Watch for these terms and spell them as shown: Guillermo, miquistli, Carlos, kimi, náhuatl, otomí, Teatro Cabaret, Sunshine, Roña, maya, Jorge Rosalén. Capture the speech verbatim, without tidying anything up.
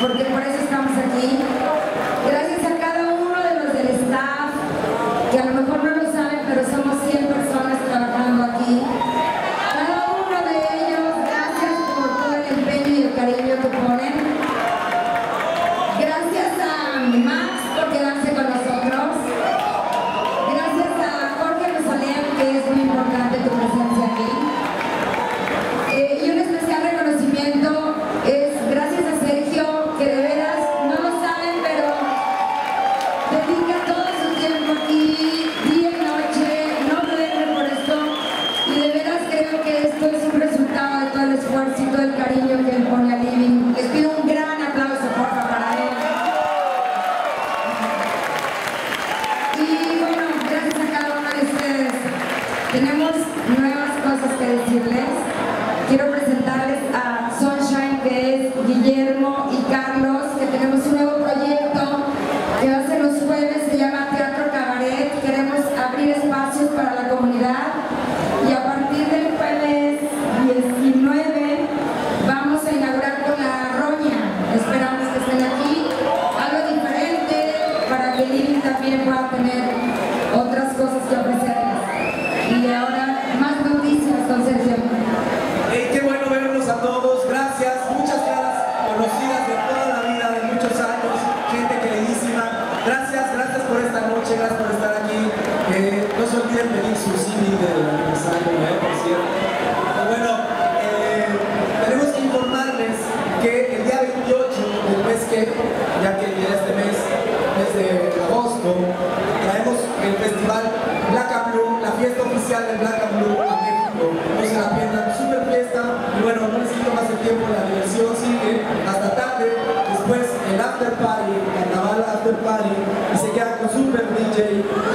porque por eso estamos aquí. Gracias a cada uno de los del staff, que a lo mejor no lo saben, pero somos cien personas trabajando aquí. Cada uno de ellos, gracias por todo el empeño y el cariño que ponen. Gracias a Max por quedarse con nosotros. Gracias a Jorge Rosalén, que es muy importante tu presencia aquí. Tenemos nuevas cosas que decirles. Quiero presentarles a Sunshine, que es Guillermo y Carlos, que tenemos un nuevo proyecto que va a ser los jueves, se llama Teatro Cabaret. Queremos abrir espacios para la comunidad y a partir del jueves diecinueve vamos a inaugurar con la Roña. Esperamos que estén aquí. Algo diferente para que Lili también pueda tener otras cosas que ofrecer. Y ahora, más noticias, Concepción. Hey, qué bueno vernos a todos. Gracias. Muchas caras conocidas de toda la vida, de muchos años. Gente queridísima. Gracias, gracias por esta noche. Gracias por estar aquí. Eh, no se olviden pedir su C D del aniversario, ¿eh? Por cierto. Pero bueno, eh, tenemos que informarles que el día veintiocho del mes que, ya que ya este mes, desde agosto, traemos el festival Black and Blue, la fiesta oficial de Black and Blue a México. No se la pierdan, super fiesta. Y bueno, no necesito más el tiempo, la diversión sigue hasta tarde. Después el after party, el carnaval after party, y se queda con super D J.